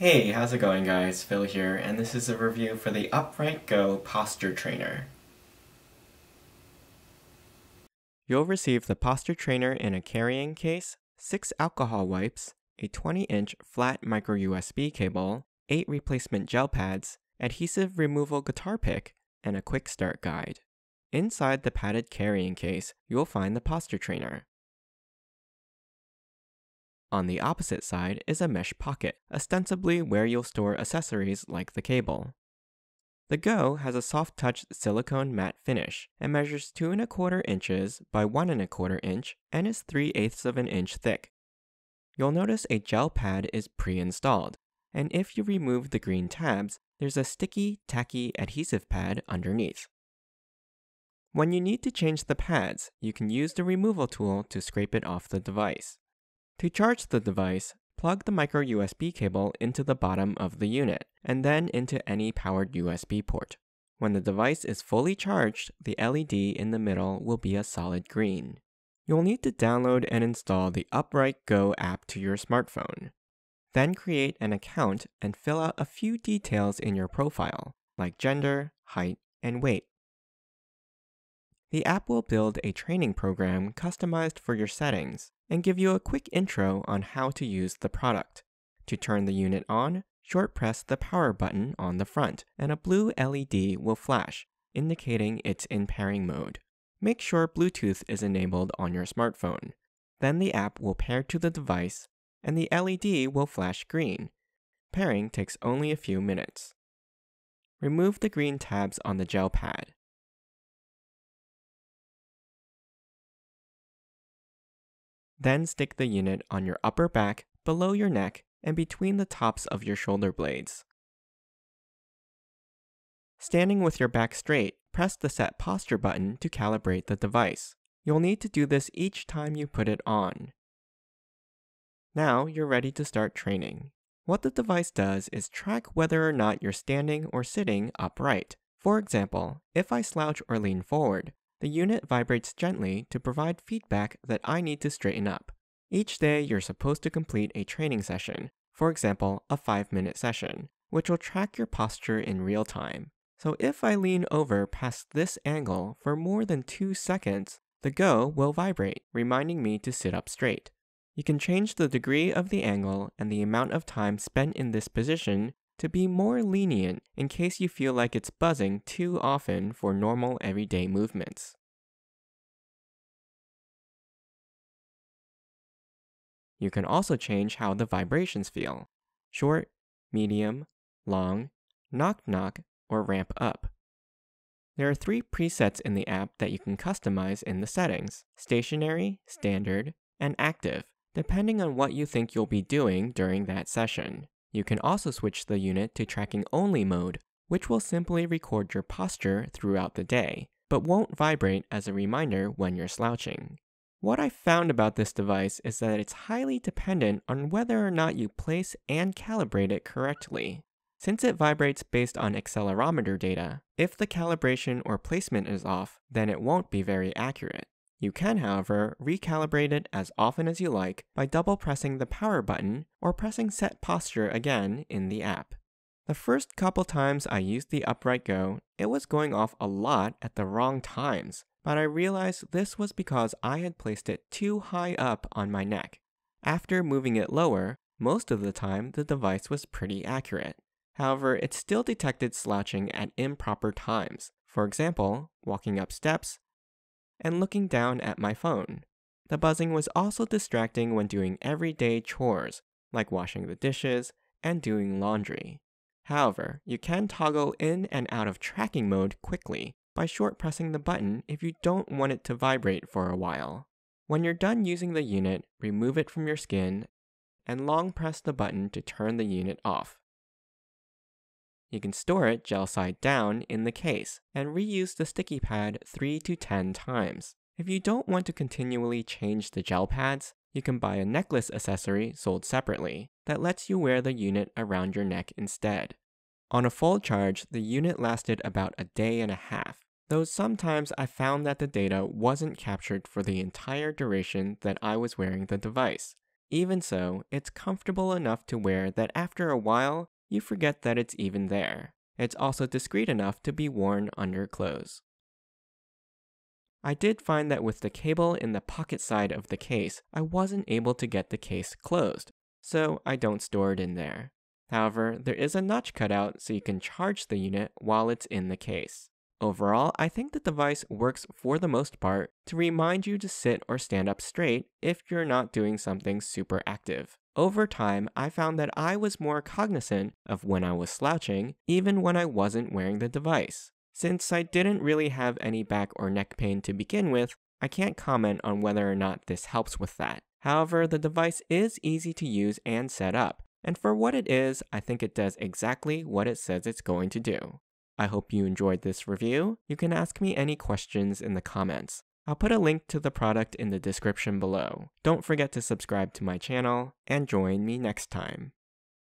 Hey, how's it going guys? Phil here, and this is a review for the Upright Go Posture Trainer. You'll receive the posture trainer in a carrying case, 6 alcohol wipes, a 20-inch flat micro USB cable, 8 replacement gel pads, adhesive removal guitar pick, and a quick start guide. Inside the padded carrying case, you'll find the posture trainer. On the opposite side is a mesh pocket, ostensibly where you'll store accessories like the cable. The Go has a soft-touch silicone matte finish and measures 2 1/4 inches by 1 1/4 inch and is 3/8 of an inch thick. You'll notice a gel pad is pre-installed, and if you remove the green tabs, there's a sticky, tacky adhesive pad underneath. When you need to change the pads, you can use the removal tool to scrape it off the device. To charge the device, plug the micro USB cable into the bottom of the unit, and then into any powered USB port. When the device is fully charged, the LED in the middle will be a solid green. You'll need to download and install the Upright Go app to your smartphone. Then create an account and fill out a few details in your profile, like gender, height, and weight. The app will build a training program customized for your settings and give you a quick intro on how to use the product. To turn the unit on, short press the power button on the front and a blue LED will flash, indicating it's in pairing mode. Make sure Bluetooth is enabled on your smartphone. Then the app will pair to the device and the LED will flash green. Pairing takes only a few minutes. Remove the green tabs on the gel pad. Then stick the unit on your upper back, below your neck, and between the tops of your shoulder blades. Standing with your back straight, press the Set Posture button to calibrate the device. You'll need to do this each time you put it on. Now you're ready to start training. What the device does is track whether or not you're standing or sitting upright. For example, if I slouch or lean forward, the unit vibrates gently to provide feedback that I need to straighten up. Each day, you're supposed to complete a training session, for example, a 5-minute session, which will track your posture in real time. So if I lean over past this angle for more than 2 seconds, the Go will vibrate, reminding me to sit up straight. You can change the degree of the angle and the amount of time spent in this position to be more lenient in case you feel like it's buzzing too often for normal everyday movements. You can also change how the vibrations feel: short, medium, long, knock-knock, or ramp up. There are 3 presets in the app that you can customize in the settings: stationary, standard, and active, depending on what you think you'll be doing during that session. You can also switch the unit to tracking only mode, which will simply record your posture throughout the day, but won't vibrate as a reminder when you're slouching. What I found about this device is that it's highly dependent on whether or not you place and calibrate it correctly. Since it vibrates based on accelerometer data, if the calibration or placement is off, then it won't be very accurate. You can, however, recalibrate it as often as you like by double-pressing the power button or pressing Set Posture again in the app. The first couple times I used the Upright Go, it was going off a lot at the wrong times, but I realized this was because I had placed it too high up on my neck. After moving it lower, most of the time the device was pretty accurate. However, it still detected slouching at improper times, for example, walking up steps, and looking down at my phone. The buzzing was also distracting when doing everyday chores, like washing the dishes and doing laundry. However, you can toggle in and out of tracking mode quickly by short pressing the button if you don't want it to vibrate for a while. When you're done using the unit, remove it from your skin and long press the button to turn the unit off. You can store it gel side down in the case and reuse the sticky pad 3 to 10 times. If you don't want to continually change the gel pads, you can buy a necklace accessory sold separately that lets you wear the unit around your neck instead. On a full charge, the unit lasted about a day and a half, though sometimes I found that the data wasn't captured for the entire duration that I was wearing the device. Even so, it's comfortable enough to wear that after a while, you forget that it's even there. It's also discreet enough to be worn under clothes. I did find that with the cable in the pocket side of the case, I wasn't able to get the case closed, so I don't store it in there. However, there is a notch cutout so you can charge the unit while it's in the case. Overall, I think the device works for the most part to remind you to sit or stand up straight if you're not doing something super active. Over time, I found that I was more cognizant of when I was slouching, even when I wasn't wearing the device. Since I didn't really have any back or neck pain to begin with, I can't comment on whether or not this helps with that. However, the device is easy to use and set up, and for what it is, I think it does exactly what it says it's going to do. I hope you enjoyed this review. You can ask me any questions in the comments. I'll put a link to the product in the description below. Don't forget to subscribe to my channel and join me next time.